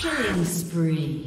Killing spree.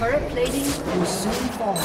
Turret plating will soon fall.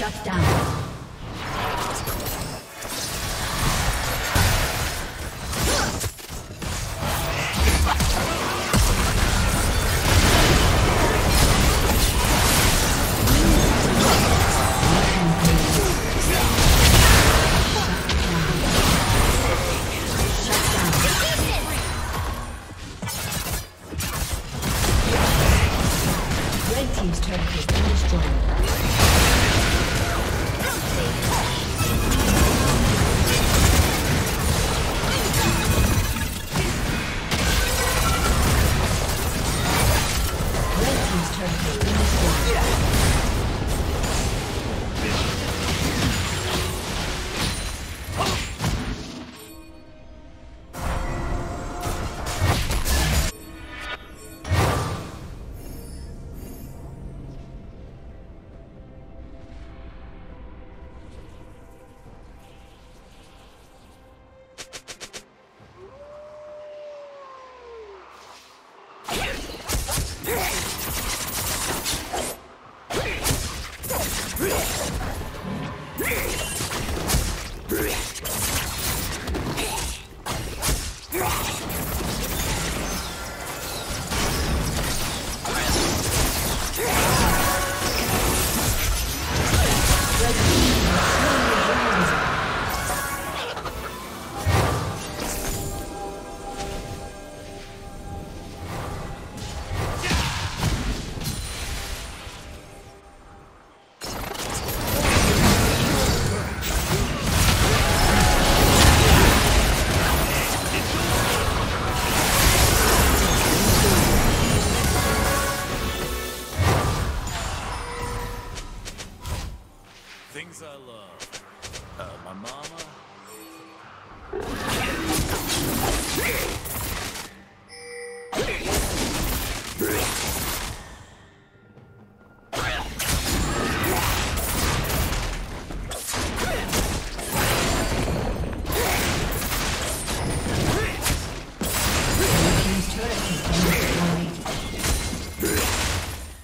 Shut down.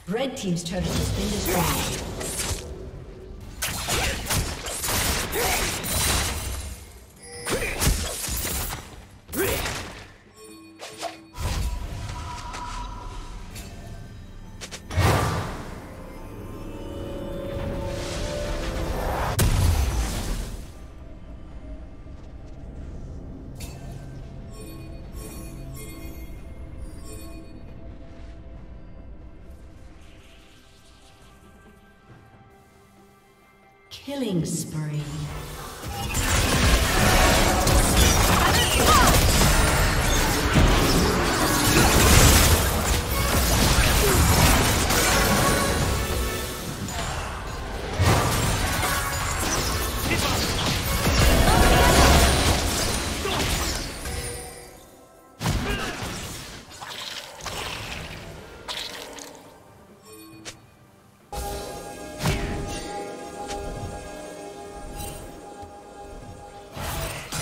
Red team's turret has been destroyed. Killing spree.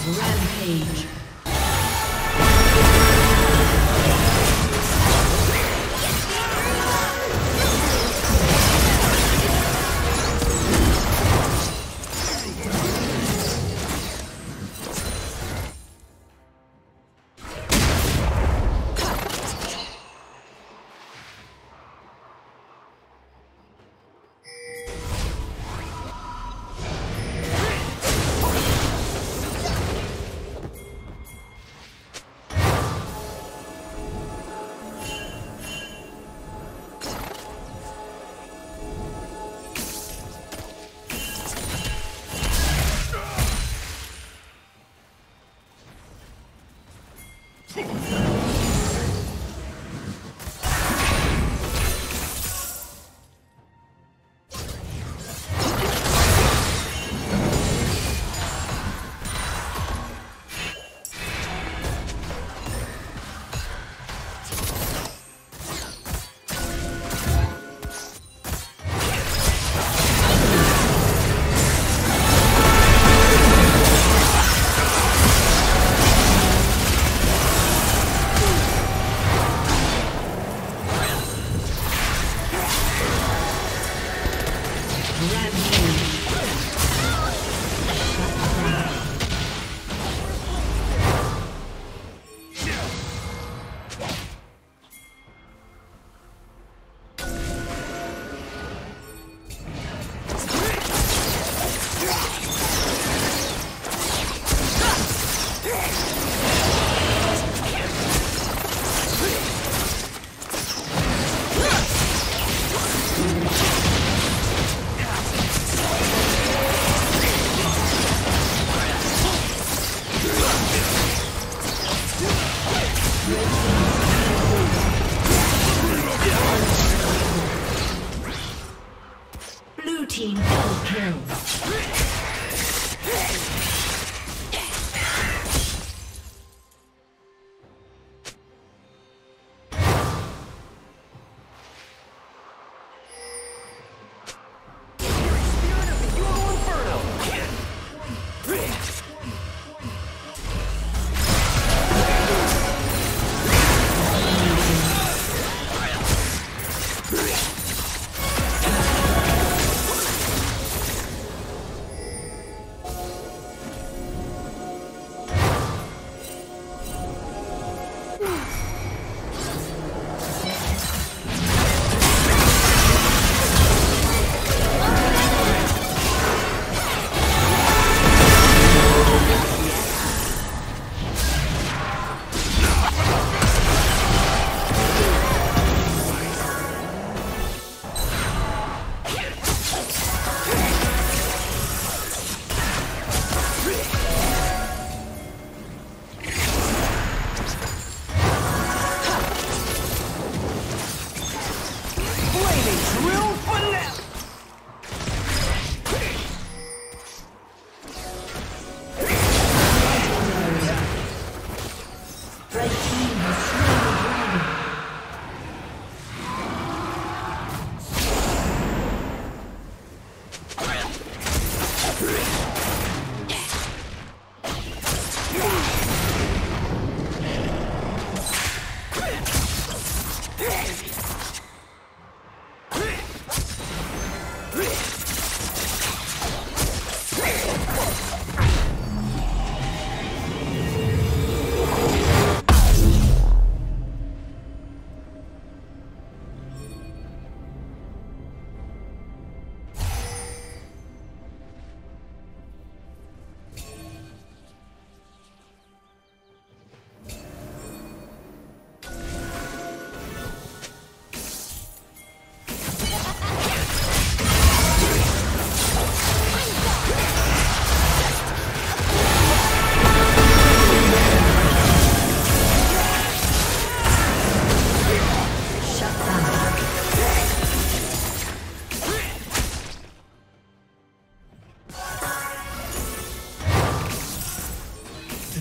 Rampage. Blue team double kill.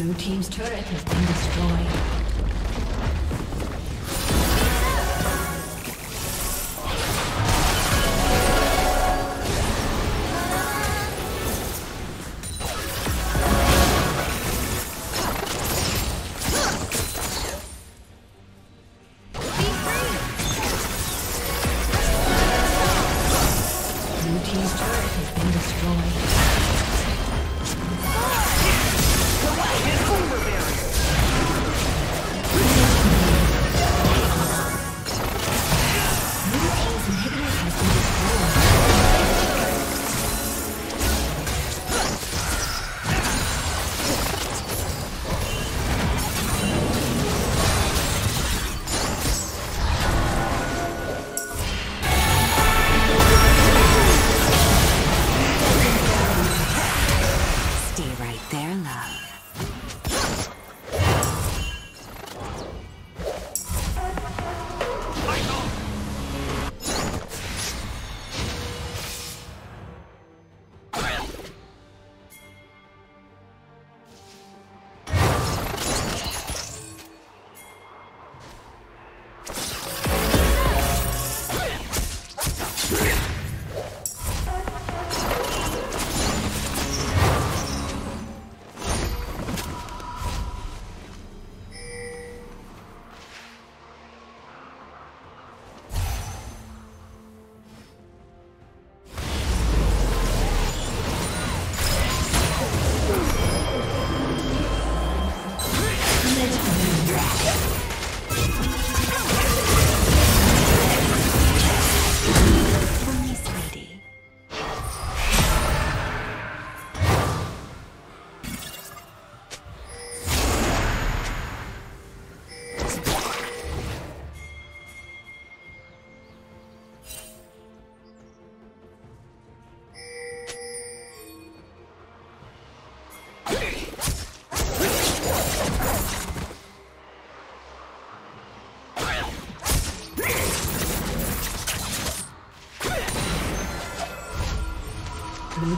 Blue team's turret has been destroyed. Blue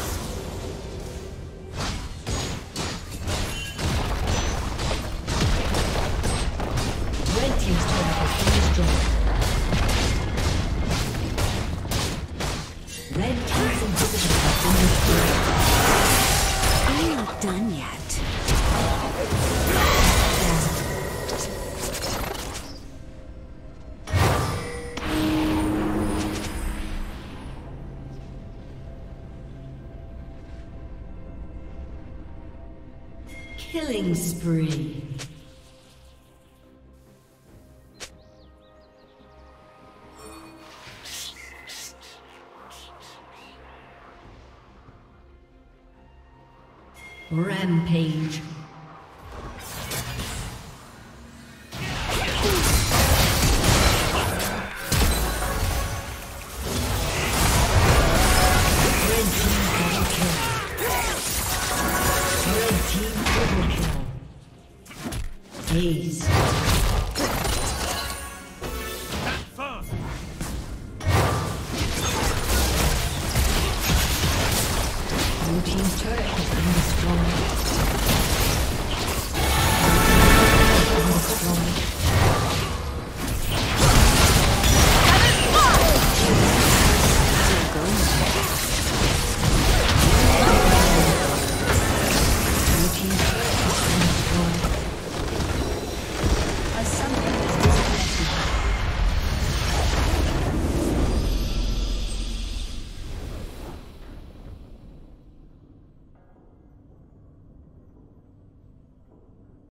Killing spree. Rampage. Blue team's turret has been destroyed.